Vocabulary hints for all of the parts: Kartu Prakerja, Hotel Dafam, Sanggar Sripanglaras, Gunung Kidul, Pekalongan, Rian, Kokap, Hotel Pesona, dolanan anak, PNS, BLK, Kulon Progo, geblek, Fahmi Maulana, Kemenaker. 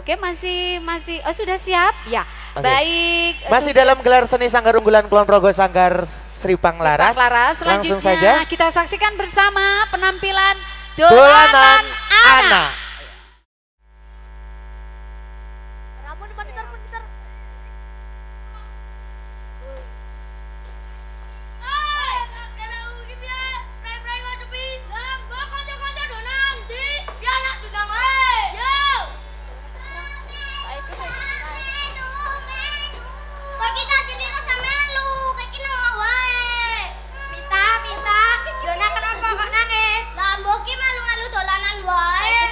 Oke, masih sudah siap ya. Okay. Baik. Masih dalam gelar seni Sanggar Unggulan Kulon Progo Sanggar Sripanglaras. Langsung saja kita saksikan bersama penampilan dolanan anak. Minta, kenapa kok nangis? Lah mbok ki melu-melu dolanan wae.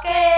kita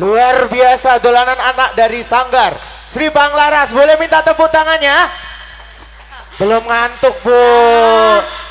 Luar biasa dolanan anak dari Sanggar Sripanglaras. Boleh minta tepuk tangannya? Belum ngantuk, Bu.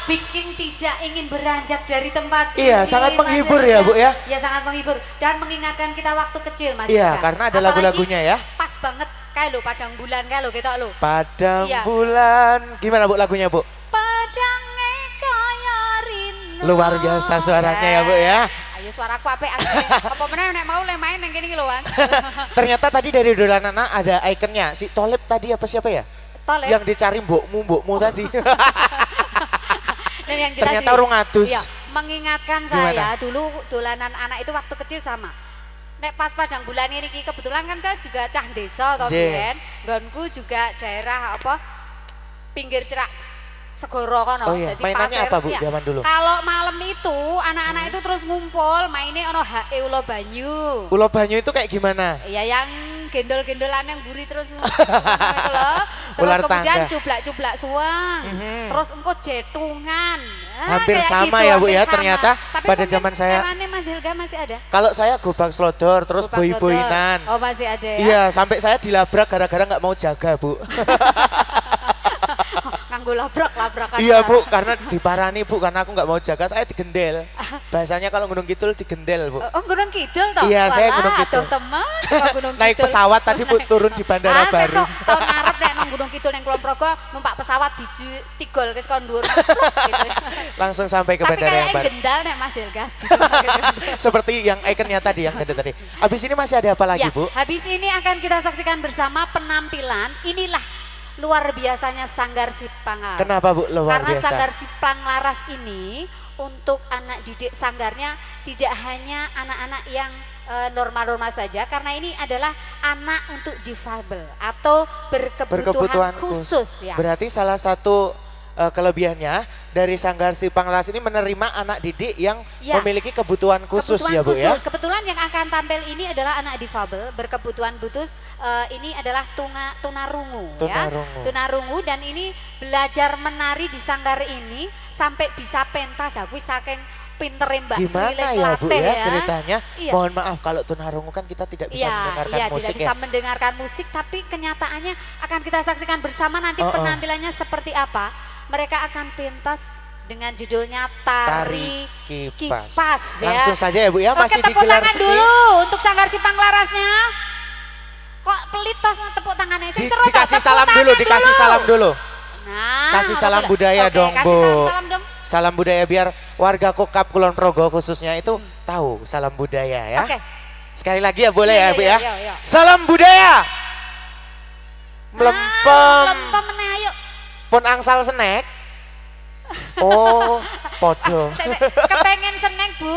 Bikin tidak ingin beranjak dari tempat ini. Iya, sangat menghibur ya, Bu ya. Iya, sangat menghibur dan mengingatkan kita waktu kecil, Mas. Iya, karena ada lagu-lagunya ya. Pas banget kayak lo Padang Bulan kayak lo gitu lo. Padang Bulan. Gimana, Bu, lagunya, Bu? Padangnya kaya rindu. Luar biasa suaranya ya, Bu ya. Ayo suaraku apik. Apa benar nek mau le main nang kene iki lho, Wan. Ternyata tadi dari dolanan ada ikonnya. Si Tolib tadi apa siapa ya? Tolib. Yang dicari mbokmu tadi. Dan yang jelas ternyata urung adus. Iya, mengingatkan saya dulu dolanan anak itu waktu kecil sama. Nek pas Padang Bulan ini kebetulan kan saya juga cah desa to, Bian. Nggonku juga daerah apa? Pinggir cerak Segoro kan, oh iya. Mainannya pasir, apa, Bu, ya. Zaman dulu? Kalau malam itu anak-anak itu terus ngumpul mainnya ono hae ulo banyu. Ulo banyu itu kayak gimana? Iya, yang gendol-gendolan yang buri terus terus kemudian cublak-cublak suang, terus engko jetungan. Hampir sama gitu, ya, Bu ya, ternyata tapi pada zaman saya. Mas Helga masih ada? Kalau saya gobang slodor terus boy-boyinan. Oh, masih ada ya? Iya, sampai saya dilabrak gara-gara nggak mau jaga, Bu. Labrak-labrakan. Iya, Bu, karena diparani, Bu, karena aku nggak mau jaga, saya digendel. Bahasanya kalau Gunung Kidul digendel, Bu. Oh, Gunung Kidul toh? Iya, saya Gunung Kidul. Naik pesawat tadi, Bu, turun di Bandara Baru. Tahun ngarep nek nang Gunung Kidul nang Kulon Progo numpak pesawat digol ke kondur gitu. Langsung sampai ke Bandara Baru. Tapi kayak gendal nek Mas Dirga. Seperti yang ikonnya tadi, yang ada tadi. Habis ini masih ada apa lagi, Bu? Habis ini akan kita saksikan bersama penampilan inilah luar biasanya Sanggar Sripanglaras. Kenapa, Bu, luar biasa? Karena Sanggar Sripanglaras ini untuk anak didik sanggarnya tidak hanya anak-anak yang normal-normal saja, karena ini adalah anak untuk difabel atau berkebutuhan khusus. Ya. Berarti salah satu kelebihannya dari Sanggar Sripanglaras ini menerima anak didik yang memiliki kebutuhan khusus, ya Bu ya. Kebetulan yang akan tampil ini adalah anak difabel berkebutuhan khusus. Ini adalah tunarungu, tunarungu, dan ini belajar menari di sanggar ini sampai bisa pentas. Aku saking pintere Mbak Sule Plateh ya ceritanya. Iya. Mohon maaf kalau tunarungu kan kita tidak bisa mendengarkan musik. Tidak bisa mendengarkan musik, tapi kenyataannya akan kita saksikan bersama nanti penampilannya seperti apa. Mereka akan pentas dengan judulnya Tari Kipas. Langsung saja ya, Bu ya, masih tepuk tangan dulu untuk Sanggar Sripanglarasnya. Kok pelit toh tepuk tangannya? Dikasih salam dulu, dikasih salam dulu. Nah, kasih salam budaya dong, Bu. Salam budaya biar warga Kokap Kulon Progo khususnya itu tahu salam budaya ya. Sekali lagi ya, boleh ya, Bu ya. Salam budaya. Melempem. Pun angsal snack. Oh, podo. Kepengen snack, Bu.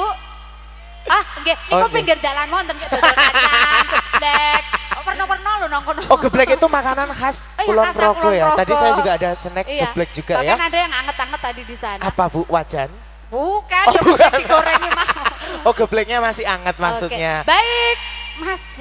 Ah, nggih, niku pinggir dalan wonten sik dodol kacang, geblek. Perno-perno lho nongkon. Oh, geblek itu makanan khas Kulon Progo ya. Tadi saya juga ada snack geblek juga ya. Bahkan ada yang anget-anget tadi di sana. Apa, Bu, wajan? Bukan, ya geblek digoreng. Oh, gebleknya masih anget maksudnya. Baik, Mas.